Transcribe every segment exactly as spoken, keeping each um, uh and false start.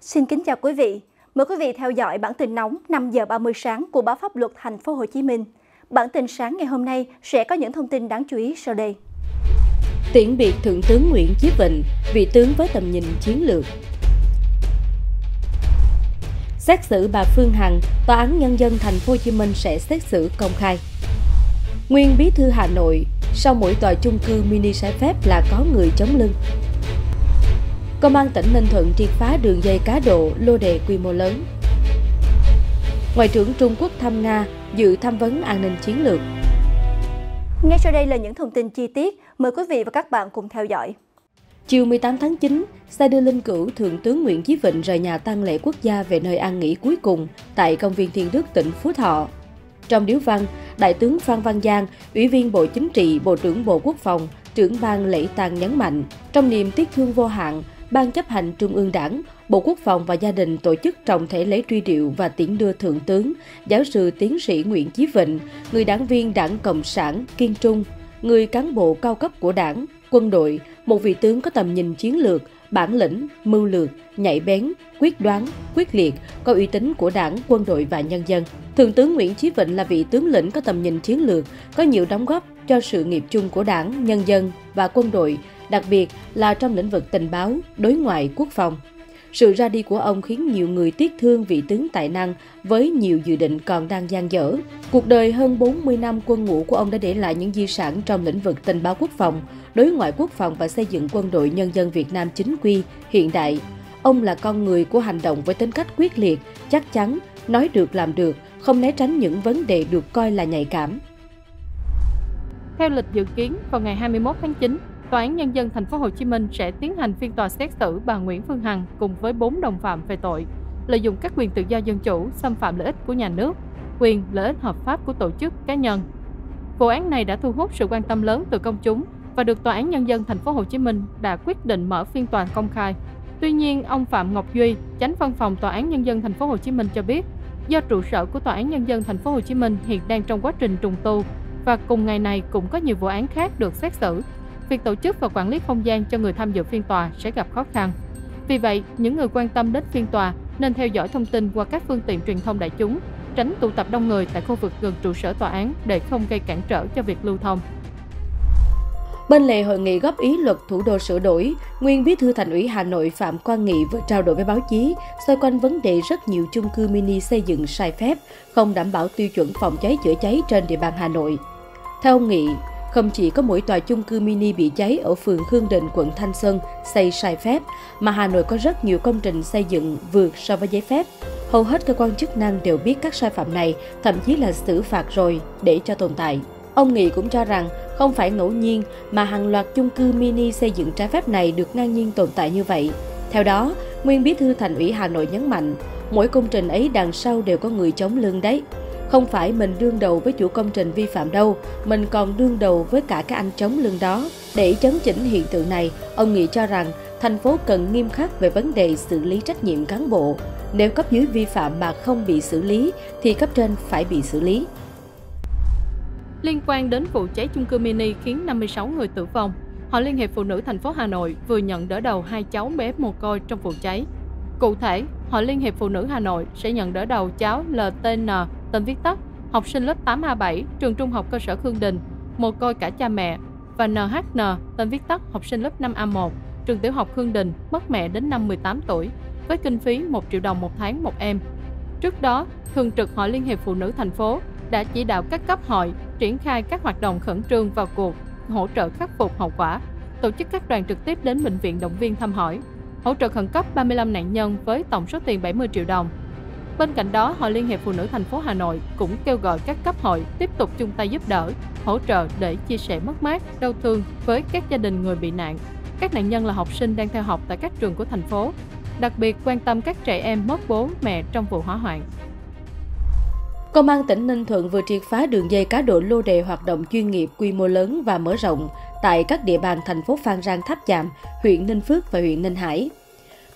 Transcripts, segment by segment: Xin kính chào quý vị. Mời quý vị theo dõi bản tin nóng năm giờ ba mươi sáng của báo Pháp Luật Thành phố Hồ Chí Minh. Bản tin sáng ngày hôm nay sẽ có những thông tin đáng chú ý sau đây. Tiễn biệt Thượng tướng Nguyễn Chí Vịnh, vị tướng với tầm nhìn chiến lược. Xét xử bà Phương Hằng, Tòa án Nhân dân Thành phố Hồ Chí Minh sẽ xét xử công khai. Nguyên Bí thư Hà Nội, sau mỗi tòa chung cư mini sai phép là có người chống lưng. Công an tỉnh Ninh Thuận triệt phá đường dây cá độ lô đề quy mô lớn. Ngoại trưởng Trung Quốc thăm Nga dự tham vấn an ninh chiến lược. Ngay sau đây là những thông tin chi tiết, mời quý vị và các bạn cùng theo dõi. Chiều mười tám tháng chín, xe đưa linh cữu Thượng tướng Nguyễn Chí Vịnh rời nhà tang lễ quốc gia về nơi an nghỉ cuối cùng tại công viên Thiên Đức, tỉnh Phú Thọ. Trong điếu văn, Đại tướng Phan Văn Giang, Ủy viên Bộ Chính trị, Bộ trưởng Bộ Quốc phòng, trưởng ban lễ tang nhấn mạnh, trong niềm tiếc thương vô hạn, Ban chấp hành Trung ương Đảng, Bộ Quốc phòng và gia đình tổ chức trọng thể lễ truy điệu và tiễn đưa Thượng tướng, giáo sư tiến sĩ Nguyễn Chí Vịnh, người đảng viên Đảng Cộng sản kiên trung, người cán bộ cao cấp của Đảng, quân đội, một vị tướng có tầm nhìn chiến lược, bản lĩnh, mưu lược, nhạy bén, quyết đoán, quyết liệt, có uy tín của Đảng, quân đội và nhân dân. Thượng tướng Nguyễn Chí Vịnh là vị tướng lĩnh có tầm nhìn chiến lược, có nhiều đóng góp cho sự nghiệp chung của Đảng, nhân dân và quân đội, đặc biệt là trong lĩnh vực tình báo, đối ngoại, quốc phòng. Sự ra đi của ông khiến nhiều người tiếc thương vị tướng tài năng với nhiều dự định còn đang dang dở. Cuộc đời hơn bốn mươi năm quân ngũ của ông đã để lại những di sản trong lĩnh vực tình báo quốc phòng, đối ngoại quốc phòng và xây dựng quân đội nhân dân Việt Nam chính quy, hiện đại. Ông là con người của hành động với tính cách quyết liệt, chắc chắn, nói được làm được, không né tránh những vấn đề được coi là nhạy cảm. Theo lịch dự kiến, vào ngày hai mươi mốt tháng chín, Tòa án Nhân dân Thành phố Hồ Chí Minh sẽ tiến hành phiên tòa xét xử bà Nguyễn Phương Hằng cùng với bốn đồng phạm về tội lợi dụng các quyền tự do dân chủ, xâm phạm lợi ích của nhà nước, quyền lợi ích hợp pháp của tổ chức, cá nhân. Vụ án này đã thu hút sự quan tâm lớn từ công chúng và được Tòa án Nhân dân Thành phố Hồ Chí Minh đã quyết định mở phiên tòa công khai. Tuy nhiên, ông Phạm Ngọc Duy, Chánh Văn phòng Tòa án Nhân dân Thành phố Hồ Chí Minh cho biết, do trụ sở của Tòa án Nhân dân Thành phố Hồ Chí Minh hiện đang trong quá trình trùng tu và cùng ngày này cũng có nhiều vụ án khác được xét xử, việc tổ chức và quản lý không gian cho người tham dự phiên tòa sẽ gặp khó khăn. Vì vậy, những người quan tâm đến phiên tòa nên theo dõi thông tin qua các phương tiện truyền thông đại chúng, tránh tụ tập đông người tại khu vực gần trụ sở tòa án để không gây cản trở cho việc lưu thông. Bên lề hội nghị góp ý luật thủ đô sửa đổi, Nguyên Bí thư Thành ủy Hà Nội Phạm Quang Nghị vừa trao đổi với báo chí xoay quanh vấn đề rất nhiều chung cư mini xây dựng sai phép, không đảm bảo tiêu chuẩn phòng cháy chữa cháy trên địa bàn Hà Nội. Theo ông Nghị, không chỉ có mỗi tòa chung cư mini bị cháy ở phường Khương Đình, quận Thanh Xuân xây sai phép, mà Hà Nội có rất nhiều công trình xây dựng vượt so với giấy phép. Hầu hết cơ quan chức năng đều biết các sai phạm này, thậm chí là xử phạt rồi để cho tồn tại. Ông Nghị cũng cho rằng không phải ngẫu nhiên mà hàng loạt chung cư mini xây dựng trái phép này được ngang nhiên tồn tại như vậy. Theo đó, Nguyên Bí thư Thành ủy Hà Nội nhấn mạnh, mỗi công trình ấy đằng sau đều có người chống lưng đấy. Không phải mình đương đầu với chủ công trình vi phạm đâu, mình còn đương đầu với cả các anh chống lưng đó. Để chấn chỉnh hiện tượng này, ông Nghị cho rằng thành phố cần nghiêm khắc về vấn đề xử lý trách nhiệm cán bộ. Nếu cấp dưới vi phạm mà không bị xử lý, thì cấp trên phải bị xử lý. Liên quan đến vụ cháy chung cư mini khiến năm mươi sáu người tử vong, Hội Liên hiệp Phụ nữ thành phố Hà Nội vừa nhận đỡ đầu hai cháu bé mồ côi trong vụ cháy. Cụ thể, Hội Liên hiệp Phụ nữ Hà Nội sẽ nhận đỡ đầu cháu lờ tê en, tên viết tắt, học sinh lớp tám A bảy, trường trung học cơ sở Khương Đình, mồ côi cả cha mẹ, và en hát en, tên viết tắt, học sinh lớp năm A một, trường tiểu học Khương Đình, mất mẹ đến năm mười tám tuổi, với kinh phí một triệu đồng một tháng một em. Trước đó, Thường trực Hội Liên hiệp Phụ nữ thành phố đã chỉ đạo các cấp hội triển khai các hoạt động khẩn trương vào cuộc, hỗ trợ khắc phục hậu quả, tổ chức các đoàn trực tiếp đến bệnh viện động viên thăm hỏi, hỗ trợ khẩn cấp ba mươi lăm nạn nhân với tổng số tiền bảy mươi triệu đồng. Bên cạnh đó, Hội Liên hiệp Phụ nữ thành phố Hà Nội cũng kêu gọi các cấp hội tiếp tục chung tay giúp đỡ, hỗ trợ để chia sẻ mất mát, đau thương với các gia đình người bị nạn. Các nạn nhân là học sinh đang theo học tại các trường của thành phố, đặc biệt quan tâm các trẻ em mất bố mẹ trong vụ hỏa hoạn. Công an tỉnh Ninh Thuận vừa triệt phá đường dây cá độ lô đề hoạt động chuyên nghiệp quy mô lớn và mở rộng tại các địa bàn thành phố Phan Rang Tháp Chạm, huyện Ninh Phước và huyện Ninh Hải.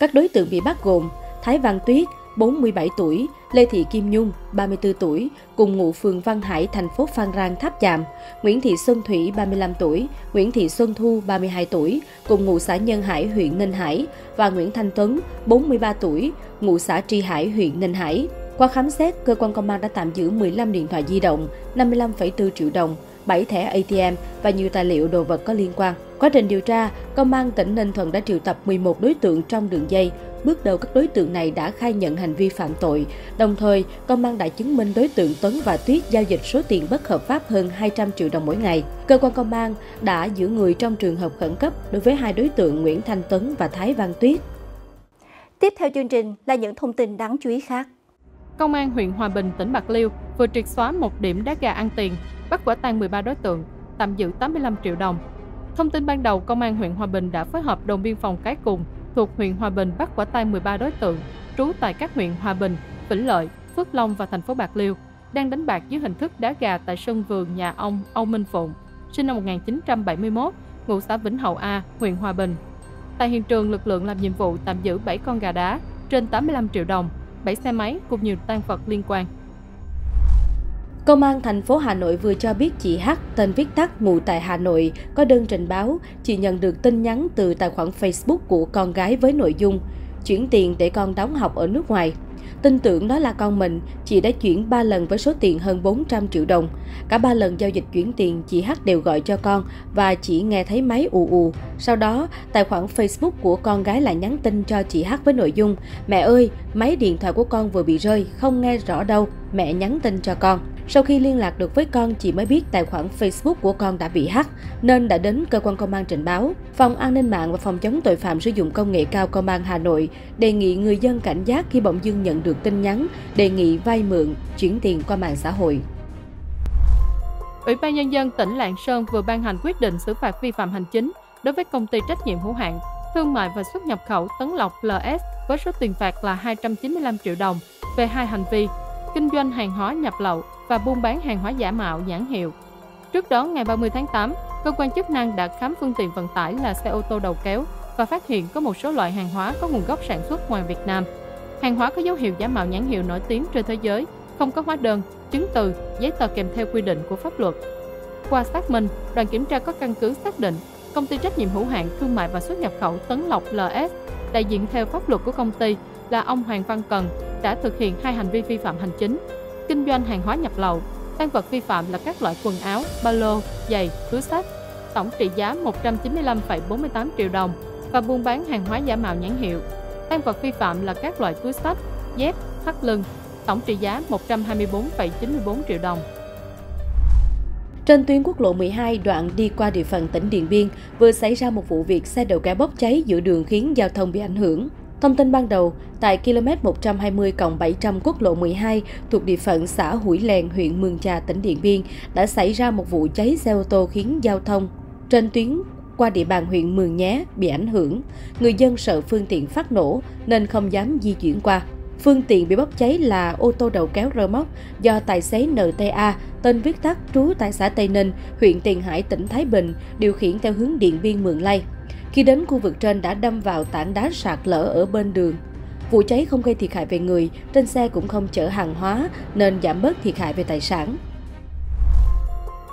Các đối tượng bị bắt gồm Thái Văn Tuyết, bốn mươi bảy tuổi, Lê Thị Kim Nhung, ba mươi tư tuổi, cùng ngụ phường Văn Hải, thành phố Phan Rang, Tháp Chạm; Nguyễn Thị Xuân Thủy, ba mươi lăm tuổi, Nguyễn Thị Xuân Thu, ba mươi hai tuổi, cùng ngụ xã Nhân Hải, huyện Ninh Hải; và Nguyễn Thanh Tuấn, bốn mươi ba tuổi, ngụ xã Tri Hải, huyện Ninh Hải. Qua khám xét, cơ quan công an đã tạm giữ mười lăm điện thoại di động, năm mươi lăm phẩy bốn triệu đồng, bảy thẻ A T M và nhiều tài liệu đồ vật có liên quan. Quá trình điều tra, Công an tỉnh Ninh Thuận đã triệu tập mười một đối tượng trong đường dây. Bước đầu các đối tượng này đã khai nhận hành vi phạm tội. Đồng thời, Công an đã chứng minh đối tượng Tuấn và Tuyết giao dịch số tiền bất hợp pháp hơn hai trăm triệu đồng mỗi ngày. Cơ quan Công an đã giữ người trong trường hợp khẩn cấp đối với hai đối tượng Nguyễn Thanh Tuấn và Thái Văn Tuyết. Tiếp theo chương trình là những thông tin đáng chú ý khác. Công an huyện Hòa Bình, tỉnh Bạc Liêu vừa triệt xóa một điểm đá gà ăn tiền, bắt quả tang mười ba đối tượng, tạm giữ tám mươi lăm triệu đồng. Thông tin ban đầu, Công an huyện Hòa Bình đã phối hợp đồn biên phòng Cái Cùng thuộc huyện Hòa Bình bắt quả tang mười ba đối tượng trú tại các huyện Hòa Bình, Vĩnh Lợi, Phước Long và thành phố Bạc Liêu đang đánh bạc dưới hình thức đá gà tại sân vườn nhà ông Âu Minh Phụng, sinh năm một nghìn chín trăm bảy mươi mốt, ngụ xã Vĩnh Hậu A, huyện Hòa Bình. Tại hiện trường, lực lượng làm nhiệm vụ tạm giữ bảy con gà đá trên tám mươi lăm triệu đồng, bảy xe máy cùng nhiều tang vật liên quan. Công an thành phố Hà Nội vừa cho biết chị H, tên viết tắt, ngụ tại Hà Nội, có đơn trình báo chị nhận được tin nhắn từ tài khoản Facebook của con gái với nội dung chuyển tiền để con đóng học ở nước ngoài. Tin tưởng đó là con mình, chị đã chuyển ba lần với số tiền hơn bốn trăm triệu đồng. Cả ba lần giao dịch chuyển tiền, chị H đều gọi cho con và chỉ nghe thấy máy ù ù. Sau đó, tài khoản Facebook của con gái lại nhắn tin cho chị H với nội dung "Mẹ ơi, máy điện thoại của con vừa bị rơi, không nghe rõ đâu, mẹ nhắn tin cho con." Sau khi liên lạc được với con, chị mới biết tài khoản Facebook của con đã bị hack, nên đã đến cơ quan công an trình báo. Phòng An ninh mạng và Phòng chống tội phạm sử dụng công nghệ cao Công an Hà Nội đề nghị người dân cảnh giác khi bỗng dưng nhận được tin nhắn đề nghị vay mượn, chuyển tiền qua mạng xã hội. Ủy ban Nhân dân tỉnh Lạng Sơn vừa ban hành quyết định xử phạt vi phạm hành chính đối với công ty trách nhiệm hữu hạn thương mại và xuất nhập khẩu Tấn Lộc L S với số tiền phạt là hai trăm chín mươi lăm triệu đồng về hai hành vi kinh doanh hàng hóa nhập lậu và buôn bán hàng hóa giả mạo nhãn hiệu. Trước đó, ngày ba mươi tháng tám, cơ quan chức năng đã khám phương tiện vận tải là xe ô tô đầu kéo và phát hiện có một số loại hàng hóa có nguồn gốc sản xuất ngoài Việt Nam. Hàng hóa có dấu hiệu giả mạo nhãn hiệu nổi tiếng trên thế giới, không có hóa đơn, chứng từ, giấy tờ kèm theo quy định của pháp luật. Qua xác minh, đoàn kiểm tra có căn cứ xác định công ty trách nhiệm hữu hạn thương mại và xuất nhập khẩu Tấn Lộc L S, đại diện theo pháp luật của công ty là ông Hoàng Văn Cần, đã thực hiện hai hành vi vi phạm hành chính: kinh doanh hàng hóa nhập lậu, tang vật vi phạm là các loại quần áo, ba lô, giày, túi xách, tổng trị giá một trăm chín mươi lăm phẩy bốn mươi tám triệu đồng, và buôn bán hàng hóa giả mạo nhãn hiệu. Tang vật vi phạm là các loại túi xách, dép, thắt lưng, tổng trị giá một trăm hai mươi tư phẩy chín mươi tư triệu đồng. Trên tuyến quốc lộ mười hai đoạn đi qua địa phận tỉnh Điện Biên vừa xảy ra một vụ việc xe đầu kéo bốc cháy giữa đường khiến giao thông bị ảnh hưởng. Thông tin ban đầu, tại km một trăm hai mươi cộng bảy trăm quốc lộ mười hai thuộc địa phận xã Hủy Lèn, huyện Mường Trà, tỉnh Điện Biên đã xảy ra một vụ cháy xe ô tô khiến giao thông trên tuyến qua địa bàn huyện Mường Nhé bị ảnh hưởng. Người dân sợ phương tiện phát nổ nên không dám di chuyển qua. Phương tiện bị bốc cháy là ô tô đầu kéo rơ móc do tài xế N T A, tên viết tắt, trú tại xã Tây Ninh, huyện Tiền Hải, tỉnh Thái Bình, điều khiển theo hướng Điện Biên - Mường Lây. Khi đến khu vực trên đã đâm vào tảng đá sạt lở ở bên đường. Vụ cháy không gây thiệt hại về người, trên xe cũng không chở hàng hóa nên giảm bớt thiệt hại về tài sản.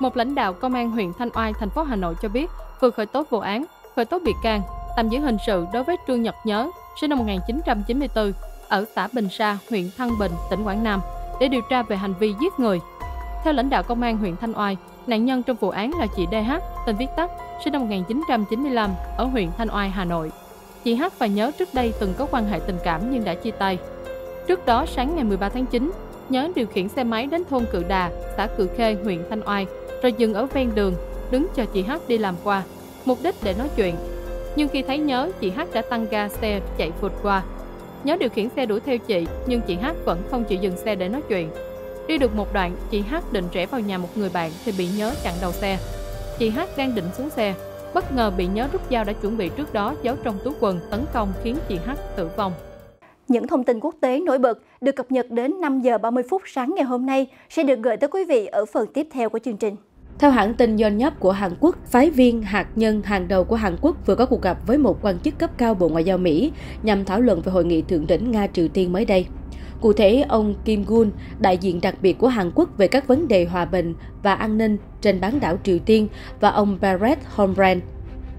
Một lãnh đạo Công an huyện Thanh Oai, thành phố Hà Nội cho biết vừa khởi tố vụ án, khởi tố bị can, tạm giữ hình sự đối với Trương Nhật Nhớ, sinh năm một nghìn chín trăm chín mươi tư, ở xã Bình Sa, huyện Thăng Bình, tỉnh Quảng Nam để điều tra về hành vi giết người. Theo lãnh đạo Công an huyện Thanh Oai, nạn nhân trong vụ án là chị D H, tên viết tắt, sinh năm một nghìn chín trăm chín mươi lăm, ở huyện Thanh Oai, Hà Nội. Chị H và Nhớ trước đây từng có quan hệ tình cảm nhưng đã chia tay. Trước đó, sáng ngày mười ba tháng chín, Nhớ điều khiển xe máy đến thôn Cự Đà, xã Cự Khê, huyện Thanh Oai, rồi dừng ở ven đường, đứng chờ chị H đi làm qua, mục đích để nói chuyện. Nhưng khi thấy Nhớ, chị H đã tăng ga xe chạy vượt qua. Nhớ điều khiển xe đuổi theo chị, nhưng chị H vẫn không chịu dừng xe để nói chuyện. Đi được một đoạn, chị H định rẽ vào nhà một người bạn thì bị Nhớ chặn đầu xe. Chị H đang định xuống xe, bất ngờ bị Nhớ rút dao đã chuẩn bị trước đó giấu trong túi quần tấn công khiến chị H tử vong. Những thông tin quốc tế nổi bật được cập nhật đến năm giờ ba mươi phút sáng ngày hôm nay sẽ được gửi tới quý vị ở phần tiếp theo của chương trình. Theo hãng tin Yonhap của Hàn Quốc, phái viên hạt nhân hàng đầu của Hàn Quốc vừa có cuộc gặp với một quan chức cấp cao Bộ Ngoại giao Mỹ nhằm thảo luận về hội nghị thượng đỉnh Nga - Triều Tiên mới đây. Cụ thể, ông Kim Gun, đại diện đặc biệt của Hàn Quốc về các vấn đề hòa bình và an ninh trên bán đảo Triều Tiên, và ông Barrett Holmgren,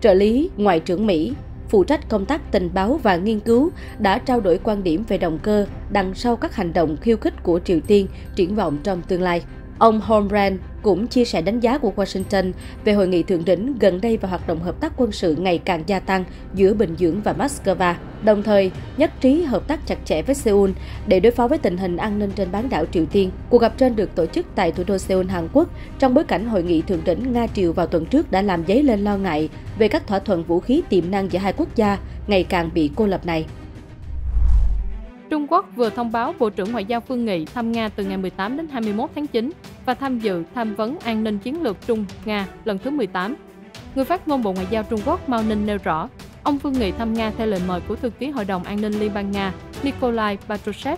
trợ lý Ngoại trưởng Mỹ, phụ trách công tác tình báo và nghiên cứu, đã trao đổi quan điểm về động cơ đằng sau các hành động khiêu khích của Triều Tiên triển vọng trong tương lai. Ông Holmgren cũng chia sẻ đánh giá của Washington về hội nghị thượng đỉnh gần đây và hoạt động hợp tác quân sự ngày càng gia tăng giữa Bình Nhưỡng và Moscow, đồng thời nhất trí hợp tác chặt chẽ với Seoul để đối phó với tình hình an ninh trên bán đảo Triều Tiên. Cuộc gặp trên được tổ chức tại thủ đô Seoul, Hàn Quốc, trong bối cảnh hội nghị thượng đỉnh Nga-Triều vào tuần trước đã làm dấy lên lo ngại về các thỏa thuận vũ khí tiềm năng giữa hai quốc gia ngày càng bị cô lập này. Trung Quốc vừa thông báo Bộ trưởng Ngoại giao Vương Nghị thăm Nga từ ngày mười tám đến hai mươi mốt tháng chín và tham dự tham vấn an ninh chiến lược Trung-Nga lần thứ mười tám. Người phát ngôn Bộ Ngoại giao Trung Quốc Mao Ninh nêu rõ, ông Vương Nghị thăm Nga theo lời mời của thư ký Hội đồng An ninh Liên bang Nga Nikolai Patrushev.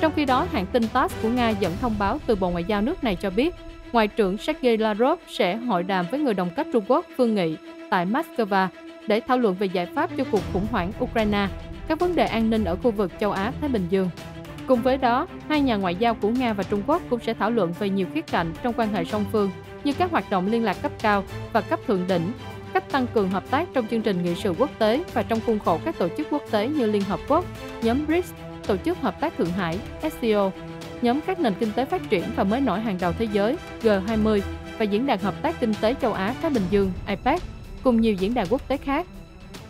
Trong khi đó, hãng tin tát của Nga dẫn thông báo từ Bộ Ngoại giao nước này cho biết, Ngoại trưởng Sergei Lavrov sẽ hội đàm với người đồng cấp Trung Quốc Vương Nghị tại Moscow để thảo luận về giải pháp cho cuộc khủng hoảng Ukraine, các vấn đề an ninh ở khu vực châu Á-Thái Bình Dương. Cùng với đó, hai nhà ngoại giao của Nga và Trung Quốc cũng sẽ thảo luận về nhiều khía cạnh trong quan hệ song phương như các hoạt động liên lạc cấp cao và cấp thượng đỉnh, cách tăng cường hợp tác trong chương trình nghị sự quốc tế và trong khuôn khổ các tổ chức quốc tế như Liên Hợp Quốc, nhóm bờ rít, Tổ chức Hợp tác Thượng Hải, ét xê ô, nhóm các nền kinh tế phát triển và mới nổi hàng đầu thế giới, G hai mươi, và Diễn đàn Hợp tác Kinh tế châu Á-Thái Bình Dương, a pếc, cùng nhiều diễn đàn quốc tế khác.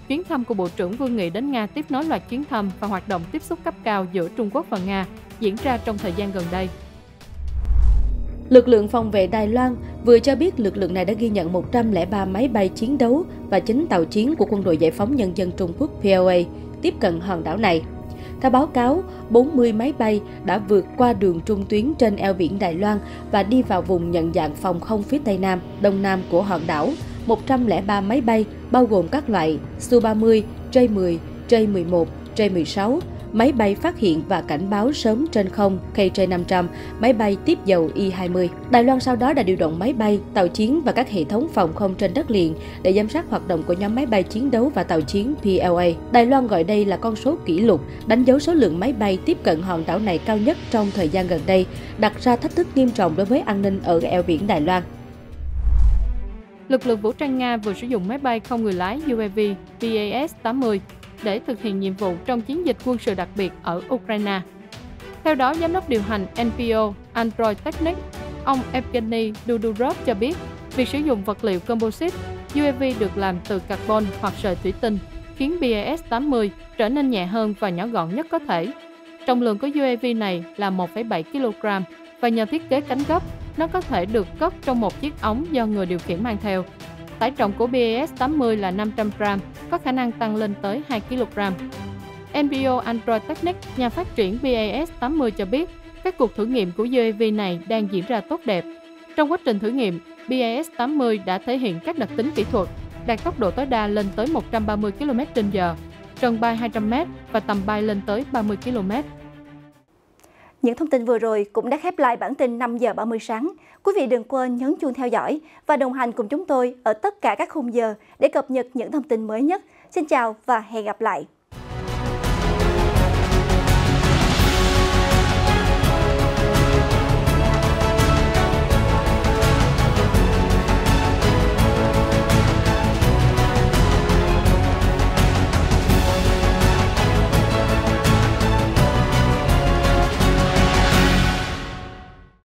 Chuyến thăm của Bộ trưởng Vương Nghị đến Nga tiếp nối loạt chuyến thăm và hoạt động tiếp xúc cấp cao giữa Trung Quốc và Nga diễn ra trong thời gian gần đây. Lực lượng phòng vệ Đài Loan vừa cho biết lực lượng này đã ghi nhận một trăm lẻ ba máy bay chiến đấu và chín tàu chiến của Quân đội Giải phóng Nhân dân Trung Quốc P L A tiếp cận hòn đảo này. Theo báo cáo, bốn mươi máy bay đã vượt qua đường trung tuyến trên eo biển Đài Loan và đi vào vùng nhận dạng phòng không phía Tây Nam, Đông Nam của hòn đảo. một trăm lẻ ba máy bay, bao gồm các loại Su ba mươi, J mười, J mười một, J mười sáu, máy bay phát hiện và cảnh báo sớm trên không K J năm trăm, máy bay tiếp dầu I hai mươi. Đài Loan sau đó đã điều động máy bay, tàu chiến và các hệ thống phòng không trên đất liền để giám sát hoạt động của nhóm máy bay chiến đấu và tàu chiến P L A. Đài Loan gọi đây là con số kỷ lục, đánh dấu số lượng máy bay tiếp cận hòn đảo này cao nhất trong thời gian gần đây, đặt ra thách thức nghiêm trọng đối với an ninh ở eo biển Đài Loan. Lực lượng vũ trang Nga vừa sử dụng máy bay không người lái U A V B A S tám mươi để thực hiện nhiệm vụ trong chiến dịch quân sự đặc biệt ở Ukraine. Theo đó, giám đốc điều hành N P O Android Technic, ông Evgeny Dudurov cho biết, việc sử dụng vật liệu composite, U A V được làm từ carbon hoặc sợi thủy tinh, khiến B A S tám mươi trở nên nhẹ hơn và nhỏ gọn nhất có thể. Trọng lượng của U A V này là một phẩy bảy ki lô gam và nhờ thiết kế cánh gấp, nó có thể được cất trong một chiếc ống do người điều khiển mang theo. Tải trọng của B A S tám mươi là năm trăm gam, có khả năng tăng lên tới hai ki lô gam. en pê o Android Technic, nhà phát triển B A S tám mươi cho biết, các cuộc thử nghiệm của U A V này đang diễn ra tốt đẹp. Trong quá trình thử nghiệm, B A S tám mươi đã thể hiện các đặc tính kỹ thuật, đạt tốc độ tối đa lên tới một trăm ba mươi ki lô mét trên giờ, trần bay hai trăm mét và tầm bay lên tới ba mươi ki lô mét. Những thông tin vừa rồi cũng đã khép lại bản tin năm giờ ba mươi sáng. Quý vị đừng quên nhấn chuông theo dõi và đồng hành cùng chúng tôi ở tất cả các khung giờ để cập nhật những thông tin mới nhất. Xin chào và hẹn gặp lại!